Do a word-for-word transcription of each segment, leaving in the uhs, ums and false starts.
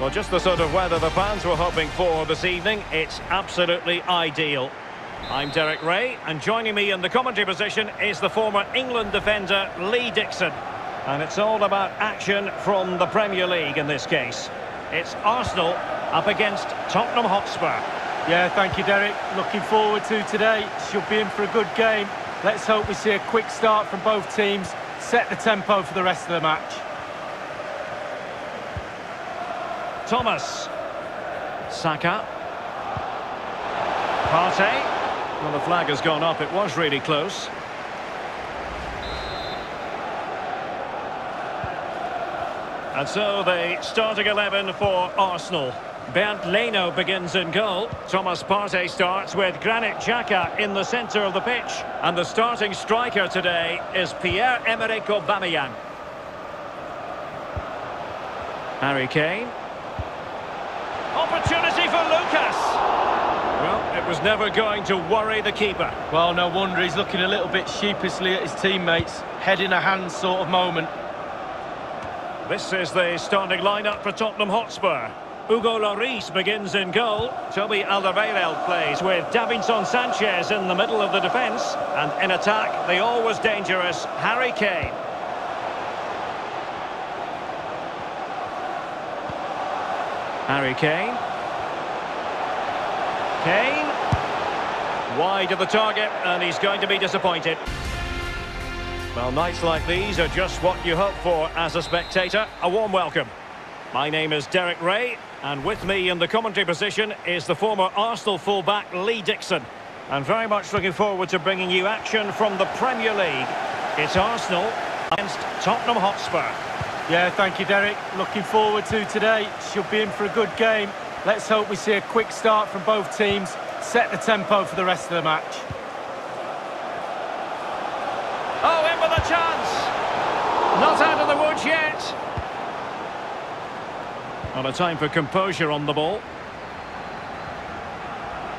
Well, just the sort of weather the fans were hoping for this evening. It's absolutely ideal. I'm Derek Ray, and joining me in the commentary position is the former England defender Lee Dixon. And it's all about action from the Premier League in this case. It's Arsenal up against Tottenham Hotspur. Yeah, thank you, Derek. Looking forward to today. Should be in for a good game. Let's hope we see a quick start from both teams. Set the tempo for the rest of the match. Thomas. Xhaka. Partey. Well, the flag has gone up. It was really close. And so the starting eleven for Arsenal. Bernd Leno begins in goal. Thomas Partey starts with Granit Xhaka in the centre of the pitch. And the starting striker today is Pierre-Emerick Aubameyang. Harry Kane. Opportunity for Lucas! Well, it was never going to worry the keeper. Well, no wonder he's looking a little bit sheepishly at his teammates. Head in a hand sort of moment. This is the starting lineup for Tottenham Hotspur. Hugo Lloris begins in goal. Toby Alderweireld plays with Davinson Sanchez in the middle of the defence. And in attack, the always dangerous Harry Kane. Harry Kane. Kane. Wide of the target, and he's going to be disappointed. Well, nights like these are just what you hope for as a spectator. A warm welcome. My name is Derek Ray, and with me in the commentary position is the former Arsenal fullback Lee Dixon. And very much looking forward to bringing you action from the Premier League. It's Arsenal against Tottenham Hotspur. Yeah, thank you, Derek. Looking forward to today. Should be in for a good game. Let's hope we see a quick start from both teams. Set the tempo for the rest of the match. Oh, in with a chance! Not out of the woods yet! Not a time for composure on the ball.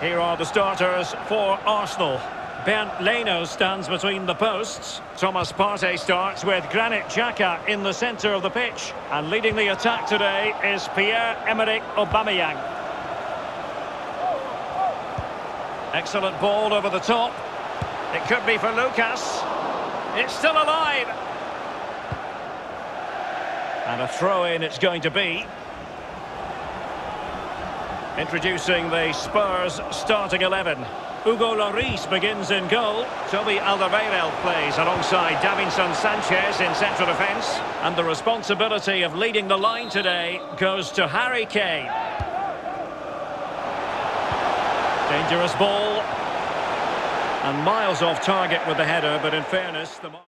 Here are the starters for Arsenal. Bernd Leno stands between the posts. Thomas Partey starts with Granit Xhaka in the centre of the pitch. And leading the attack today is Pierre-Emerick Aubameyang. Excellent ball over the top. It could be for Lucas. It's still alive. And a throw-in it's going to be. Introducing the Spurs starting eleven. Hugo Lloris begins in goal. Toby Alderweireld plays alongside Davinson Sanchez in central defence. And the responsibility of leading the line today goes to Harry Kane. Dangerous ball. And miles off target with the header, but in fairness, the...